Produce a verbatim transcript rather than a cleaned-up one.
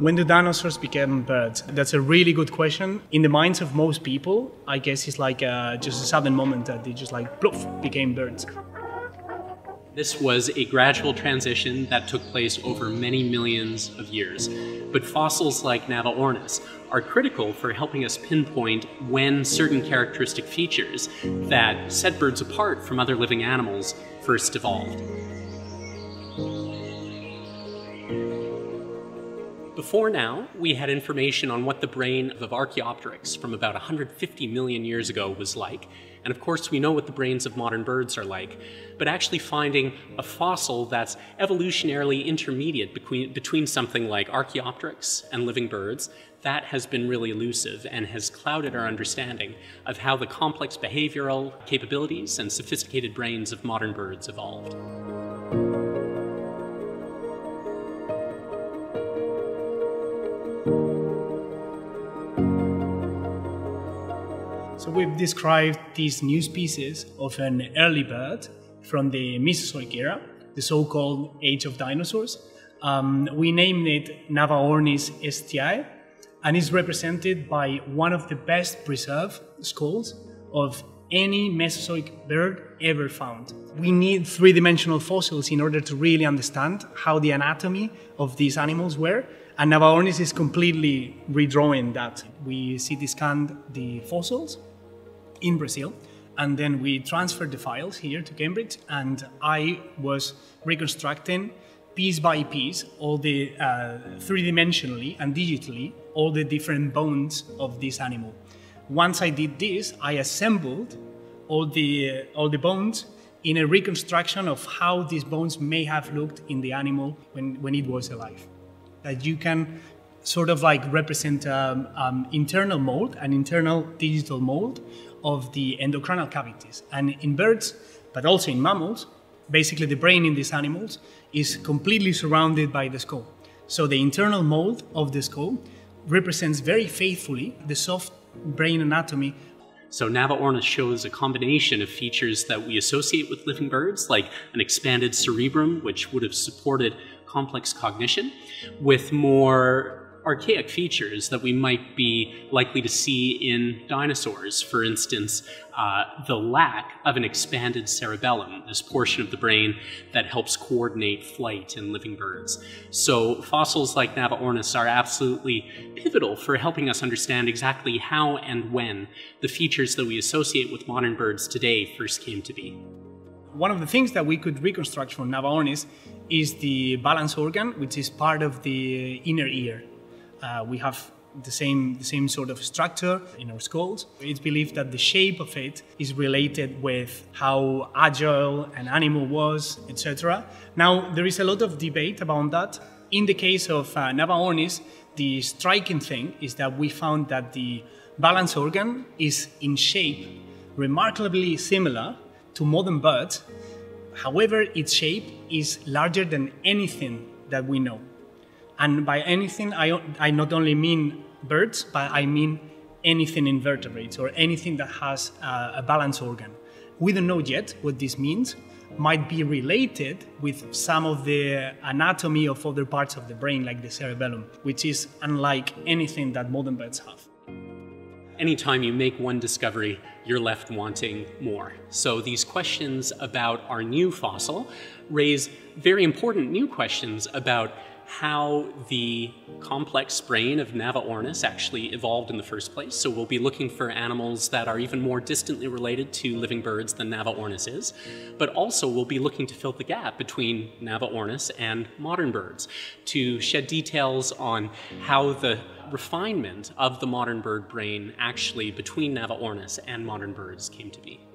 When the dinosaurs became birds? That's a really good question. In the minds of most people, I guess it's like uh, just a sudden moment that they just like, ploof, became birds. This was a gradual transition that took place over many millions of years. But fossils like Navaornis are critical for helping us pinpoint when certain characteristic features that set birds apart from other living animals first evolved. Before now, we had information on what the brain of Archaeopteryx from about one hundred fifty million years ago was like, and of course we know what the brains of modern birds are like, but actually finding a fossil that's evolutionarily intermediate between, between something like Archaeopteryx and living birds, that has been really elusive and has clouded our understanding of how the complex behavioral capabilities and sophisticated brains of modern birds evolved. So we've described these new species of an early bird from the Mesozoic era, the so-called Age of Dinosaurs. Um, we named it Navaornis hestiae, and is represented by one of the best preserved skulls of any Mesozoic bird ever found. We need three-dimensional fossils in order to really understand how the anatomy of these animals were. And Navaornis is completely redrawing that. We C T scanned the fossils in Brazil, and then we transferred the files here to Cambridge, and I was reconstructing piece by piece, all the uh, three-dimensionally and digitally, all the different bones of this animal. Once I did this, I assembled all the, uh, all the bones in a reconstruction of how these bones may have looked in the animal when, when it was alive. That you can sort of like represent um, um, internal mold, an internal digital mold of the endocrinal cavities. And in birds, but also in mammals, basically the brain in these animals is completely surrounded by the skull. So the internal mold of the skull represents very faithfully the soft brain anatomy. So Navaornis shows a combination of features that we associate with living birds, like an expanded cerebrum, which would have supported complex cognition, with more archaic features that we might be likely to see in dinosaurs. For instance, uh, the lack of an expanded cerebellum, this portion of the brain that helps coordinate flight in living birds. So fossils like Navaornis are absolutely pivotal for helping us understand exactly how and when the features that we associate with modern birds today first came to be. One of the things that we could reconstruct from Navaornis is the balance organ, which is part of the inner ear. Uh, we have the same, the same sort of structure in our skulls. It's believed that the shape of it is related with how agile an animal was, et cetera. Now, there is a lot of debate about that. In the case of uh, Navaornis, the striking thing is that we found that the balance organ is in shape remarkably similar to modern birds. However, its shape is larger than anything that we know. And by anything, I, I not only mean birds, but I mean anything invertebrates or anything that has a, a balance organ. We don't know yet what this means. Might be related with some of the anatomy of other parts of the brain, like the cerebellum, which is unlike anything that modern birds have. Anytime you make one discovery, you're left wanting more. So these questions about our new fossil raise very important new questions about how the complex brain of Navaornis actually evolved in the first place. So we'll be looking for animals that are even more distantly related to living birds than Navaornis is, but also we'll be looking to fill the gap between Navaornis and modern birds, to shed details on how the refinement of the modern bird brain actually between Navaornis and modern birds came to be.